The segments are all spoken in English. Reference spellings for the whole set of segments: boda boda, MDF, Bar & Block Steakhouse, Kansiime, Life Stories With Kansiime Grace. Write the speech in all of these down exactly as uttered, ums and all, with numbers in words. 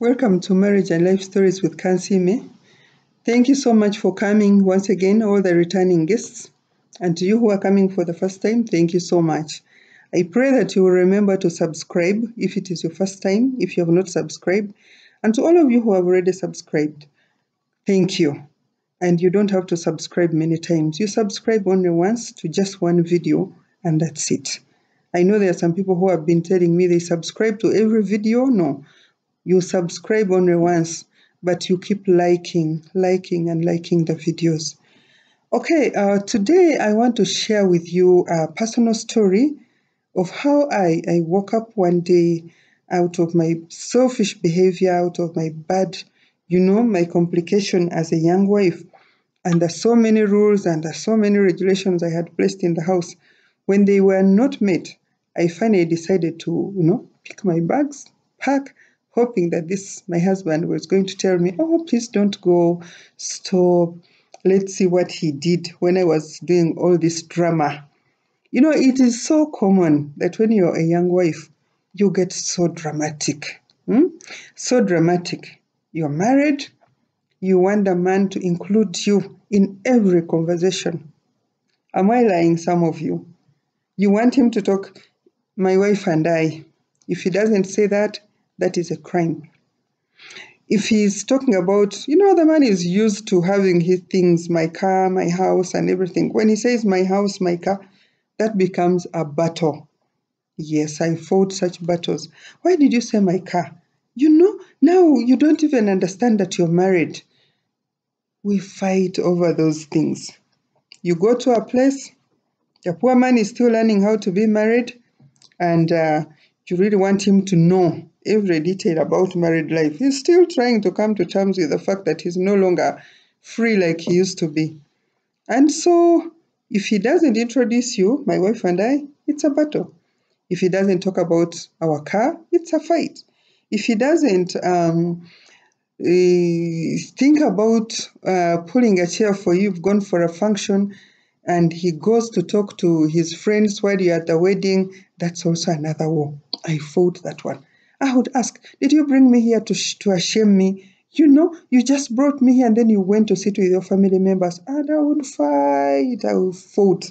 Welcome to Marriage and Life Stories with Kansiime. Thank you so much for coming once again, all the returning guests. And to you who are coming for the first time, thank you so much. I pray that you will remember to subscribe if it is your first time, if you have not subscribed. And to all of you who have already subscribed, thank you. And you don't have to subscribe many times. You subscribe only once to just one video, and that's it. I know there are some people who have been telling me they subscribe to every video. No. You subscribe only once, but you keep liking, liking and liking the videos. Okay, uh, today I want to share with you a personal story of how I, I woke up one day out of my selfish behavior, out of my bad, you know, my complication as a young wife. And there's so many rules and there's so many regulations I had placed in the house. When they were not met, I finally decided to, you know, pick my bags, pack, hoping that this, my husband was going to tell me, oh, please don't go, stop, let's see what he did when I was doing all this drama. You know, it is so common that when you're a young wife, you get so dramatic, hmm? so dramatic. You're married, you want a man to include you in every conversation. Am I lying, some of you? You want him to talk, my wife and I. If he doesn't say that, that is a crime. If he's talking about, you know, the man is used to having his things, my car, my house, and everything. When he says my house, my car, that becomes a battle. Yes, I fought such battles. Why did you say my car? You know, now you don't even understand that you're married. We fight over those things. You go to a place, the poor man is still learning how to be married, and uh, you really want him to know every detail about married life. He's still trying to come to terms with the fact that he's no longer free like he used to be. And so, if he doesn't introduce you, my wife and I, it's a battle. If he doesn't talk about our car, it's a fight. If he doesn't um, uh, think about uh, pulling a chair for you, you've gone for a function, and he goes to talk to his friends while you're at the wedding, that's also another war. I fought that one. I would ask, did you bring me here to sh to shame me? You know, you just brought me here and then you went to sit with your family members. And I would fight. I would fought.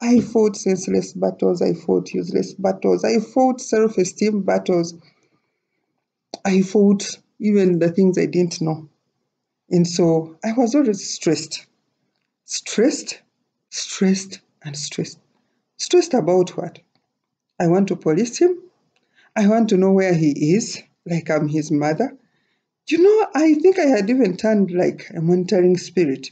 I fought senseless battles. I fought useless battles. I fought self-esteem battles. I fought even the things I didn't know. And so I was always stressed. Stressed, stressed, and stressed. Stressed about what? I want to police him. I want to know where he is, like I'm his mother. You know, I think I had even turned like a monitoring spirit,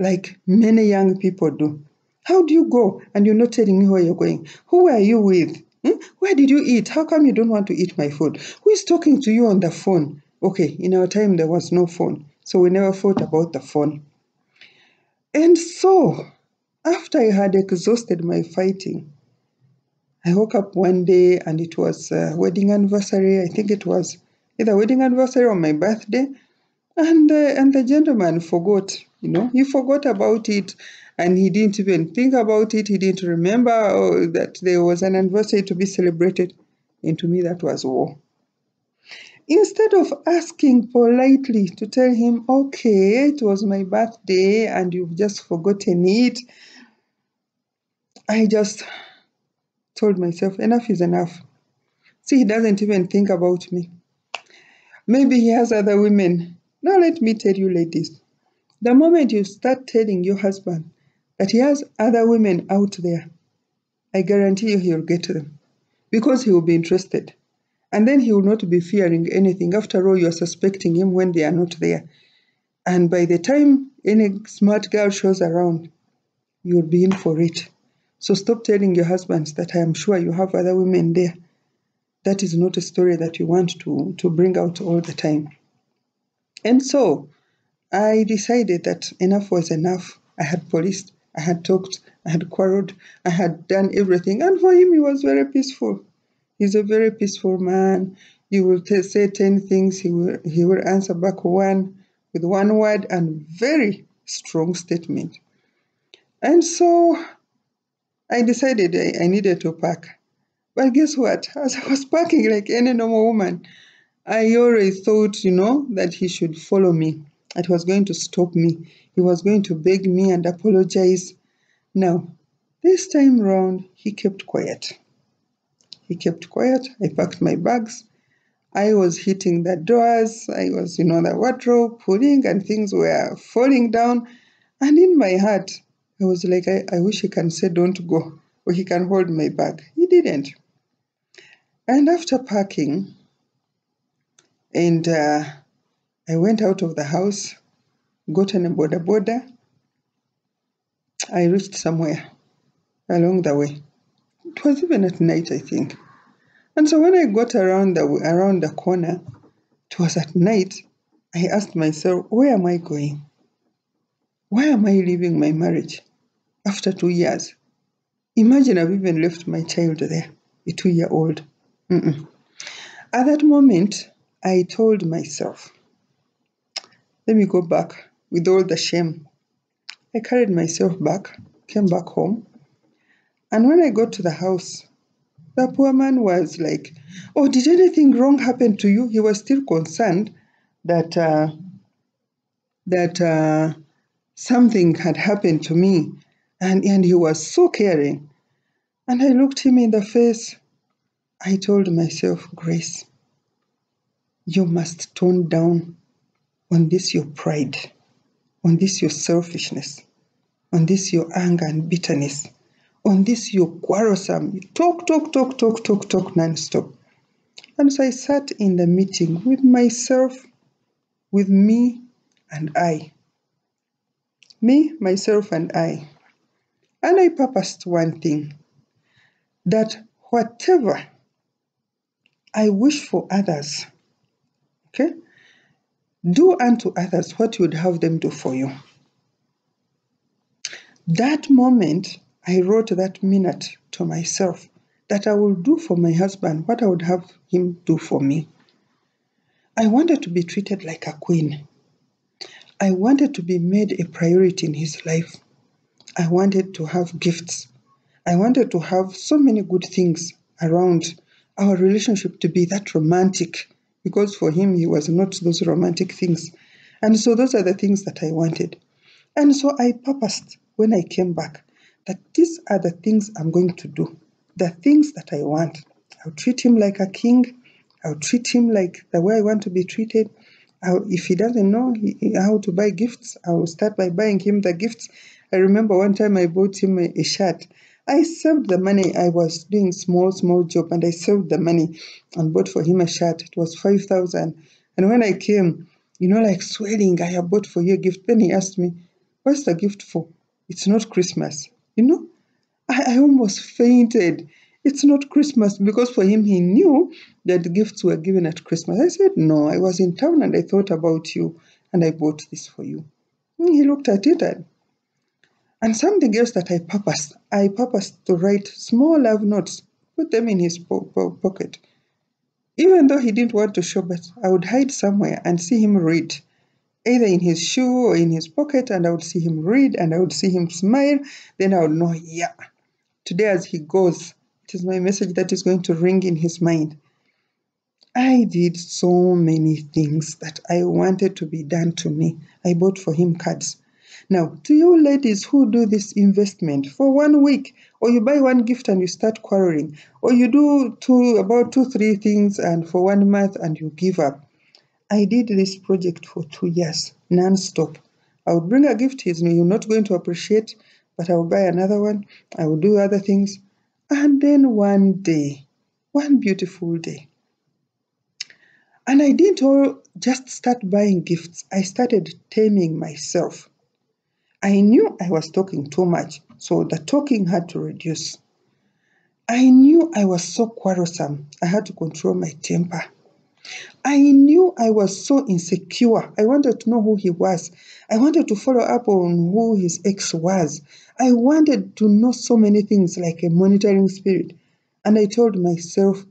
like many young people do. How do you go and you're not telling me where you're going? Who are you with? Hmm? Where did you eat? How come you don't want to eat my food? Who is talking to you on the phone? Okay, in our time there was no phone, so we never thought about the phone. And so, after I had exhausted my fighting, I woke up one day and it was a wedding anniversary. I think it was either wedding anniversary or my birthday. And, uh, and the gentleman forgot, you know, he forgot about it and he didn't even think about it. He didn't remember oh, that there was an anniversary to be celebrated. And to me, that was war. Instead of asking politely to tell him, okay, it was my birthday and you've just forgotten it, I just told myself, enough is enough. See, he doesn't even think about me. Maybe he has other women. Now let me tell you, ladies, the moment you start telling your husband that he has other women out there, I guarantee you he'll get them because he will be interested. And then he will not be fearing anything. After all, you are suspecting him when they are not there. And by the time any smart girl shows around, you'll be in for it. So stop telling your husbands that I am sure you have other women there. That is not a story that you want to, to bring out all the time. And so I decided that enough was enough. I had policed, I had talked, I had quarreled, I had done everything. And for him, he was very peaceful. He's a very peaceful man. He will say ten things. He will, he will answer back one with one word and very strong statement. And so I decided I, I needed to pack. But guess what? As I was packing like any normal woman, I always thought, you know, that he should follow me. It was going to stop me. He was going to beg me and apologize. Now, this time round, he kept quiet. He kept quiet. I packed my bags. I was hitting the doors. I was, you know, the wardrobe pulling and things were falling down. And in my heart, I was like, I, I wish he can say don't go, or he can hold my bag. He didn't. And after packing, and uh, I went out of the house, got on a boda boda. I reached somewhere along the way. It was even at night, I think. And so when I got around the around the corner, it was at night. I asked myself, where am I going? Why am I leaving my marriage after two years? Imagine I've even left my child there, a two-year-old. Mm-mm. At that moment, I told myself, let me go back with all the shame. I carried myself back, came back home. And when I got to the house, the poor man was like, oh, did anything wrong happen to you? He was still concerned that, uh, that uh, something had happened to me. And, and he was so caring. And I looked him in the face. I told myself, Grace, you must tone down on this your pride, on this your selfishness, on this your anger and bitterness, on this your quarrelsome. You talk, talk, talk, talk, talk, talk nonstop. And so I sat in the meeting with myself, with me and I. Me, myself and I. And I purposed one thing, that whatever I wish for others, okay, do unto others what you would have them do for you. That moment, I wrote that minute to myself that I will do for my husband what I would have him do for me. I wanted to be treated like a queen. I wanted to be made a priority in his life. I wanted to have gifts. I wanted to have so many good things around, our relationship to be that romantic, because for him, he was not those romantic things. And so those are the things that I wanted. And so I purposed when I came back that these are the things I'm going to do, the things that I want. I'll treat him like a king. I'll treat him like the way I want to be treated. I'll, if he doesn't know how to buy gifts, I will start by buying him the gifts. I remember one time I bought him a, a shirt. I saved the money. I was doing small, small job, and I saved the money and bought for him a shirt. It was five thousand. And when I came, you know, like sweating, I have bought for you a gift. Then he asked me, what's the gift for? It's not Christmas. You know, I, I almost fainted. It's not Christmas, because for him, he knew that gifts were given at Christmas. I said, no, I was in town and I thought about you and I bought this for you. And he looked at it and And something else that I purposed, I purposed to write small love notes, put them in his po po pocket. Even though he didn't want to show, but I would hide somewhere and see him read, either in his shoe or in his pocket, and I would see him read, and I would see him smile. Then I would know, yeah, today as he goes, it is my message that is going to ring in his mind. I did so many things that I wanted to be done to me. I bought for him cards. Now, to you ladies who do this investment for one week, or you buy one gift and you start quarreling, or you do two, about two, three things and for one month and you give up. I did this project for two years, non-stop. I would bring a gift he's not going to appreciate, but I would buy another one. I would do other things. And then one day, one beautiful day. And I didn't all just start buying gifts. I started taming myself. I knew I was talking too much, so the talking had to reduce. I knew I was so quarrelsome, I had to control my temper. I knew I was so insecure, I wanted to know who he was. I wanted to follow up on who his ex was. I wanted to know so many things like a monitoring spirit. And I told myself,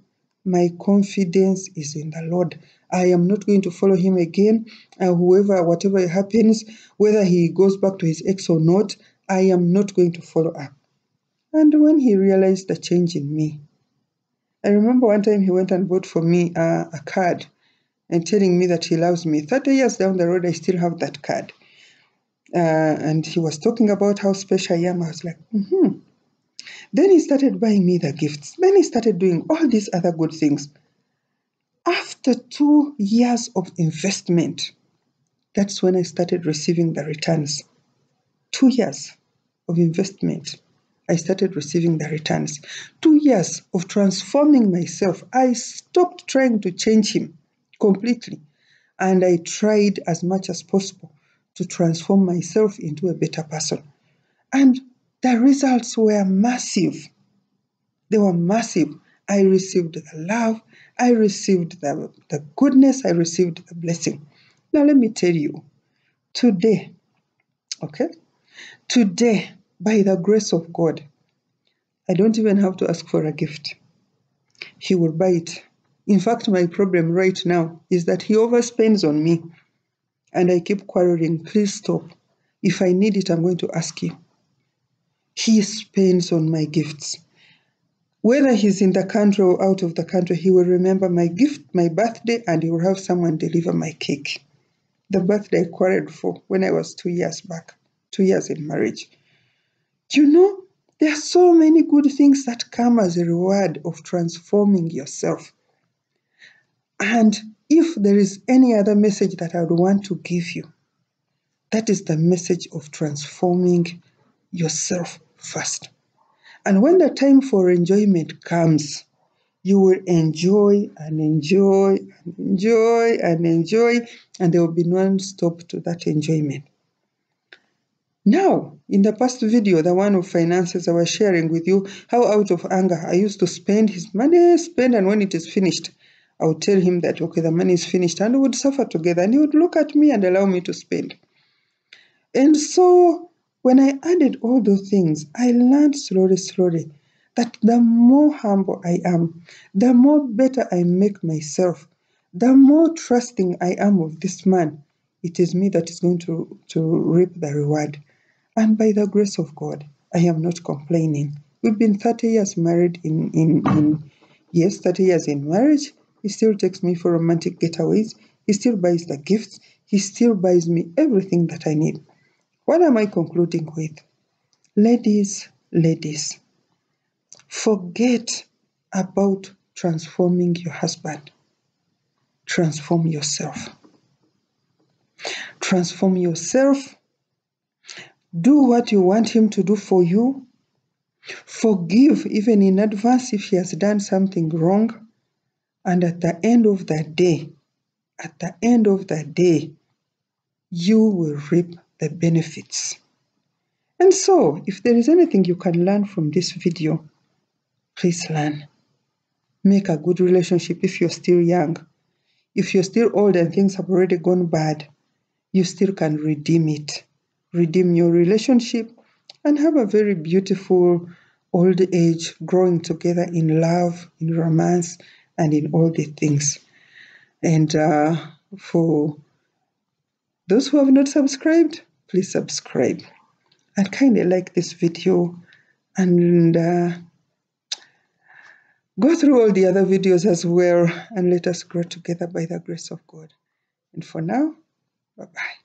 my confidence is in the Lord. I am not going to follow him again. And whoever, whatever happens, whether he goes back to his ex or not, I am not going to follow up. And when he realized the change in me, I remember one time he went and bought for me a, a card. and telling me that he loves me. thirty years down the road, I still have that card. Uh, and he was talking about how special I am. I was like, mm-hmm. Then he started buying me the gifts. Then he started doing all these other good things. After two years of investment, that's when I started receiving the returns. Two years of investment, I started receiving the returns. Two years of transforming myself. I stopped trying to change him completely. And I tried as much as possible to transform myself into a better person. And the results were massive. They were massive. I received the love. I received the, the goodness. I received the blessing. Now, let me tell you, today, okay, today, by the grace of God, I don't even have to ask for a gift. He will buy it. In fact, my problem right now is that he overspends on me. And I keep quarreling, please stop. If I need it, I'm going to ask you. He spends on my gifts. Whether he's in the country or out of the country, he will remember my gift, my birthday, and he will have someone deliver my cake. The birthday I quarreled for when I was two years back, two years in marriage. You know, there are so many good things that come as a reward of transforming yourself. And if there is any other message that I would want to give you, that is the message of transforming yourself first. And when the time for enjoyment comes, you will enjoy and enjoy and enjoy and enjoy, and there will be no stop to that enjoyment. Now, in the past video, the one of finances, I was sharing with you how out of anger I used to spend his money, spend, and when it is finished, I would tell him that, okay, the money is finished, and we would suffer together, and he would look at me and allow me to spend. And so, when I added all those things, I learned slowly, slowly, that the more humble I am, the more better I make myself, the more trusting I am of this man, it is me that is going to, to reap the reward. And by the grace of God, I am not complaining. We've been thirty years married in, in, in yes, thirty years in marriage. He still takes me for romantic getaways. He still buys the gifts. He still buys me everything that I need. What am I concluding with? Ladies, ladies, forget about transforming your husband. Transform yourself. Transform yourself. Do what you want him to do for you. Forgive even in advance if he has done something wrong. And at the end of the day, at the end of the day, you will reap the benefits. And so, if there is anything you can learn from this video, please learn. Make a good relationship if you're still young. If you're still old and things have already gone bad, you still can redeem it. Redeem your relationship and have a very beautiful old age, growing together in love, in romance, and in all the things. And uh, for those who have not subscribed, please subscribe. And kindly like this video and uh, go through all the other videos as well, and let us grow together by the grace of God. And for now, bye-bye.